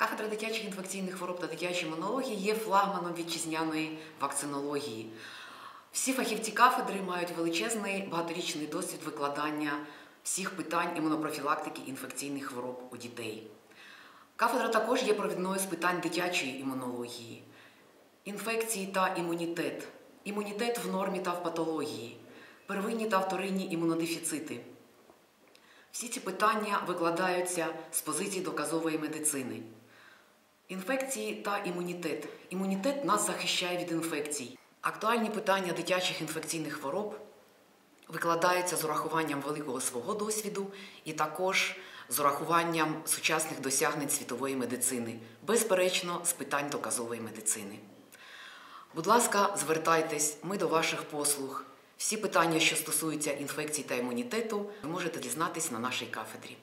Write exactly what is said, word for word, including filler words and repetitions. Кафедра дитячих інфекційних хвороб та дитячої імунології є флагманом вітчизняної вакцинології. Всі фахівці кафедри мають величезний багаторічний досвід викладання всіх питань імунопрофілактики інфекційних хвороб у дітей. Кафедра також є провідною з питань дитячої імунології, інфекції та імунітет, імунітет в нормі та в патології, первинні та вторинні імунодефіцити. Всі ці питання викладаються з позиції доказової медицини. Інфекції та імунітет. Імунітет нас захищає від інфекцій. Актуальні питання дитячих інфекційних хвороб викладаються з урахуванням великого свого досвіду і також з урахуванням сучасних досягнень світової медицини, безперечно, з питань доказової медицини. Будь ласка, звертайтесь, ми до ваших послуг. Всі питання, що стосуються інфекцій та імунітету, ви можете дізнатись на нашій кафедрі.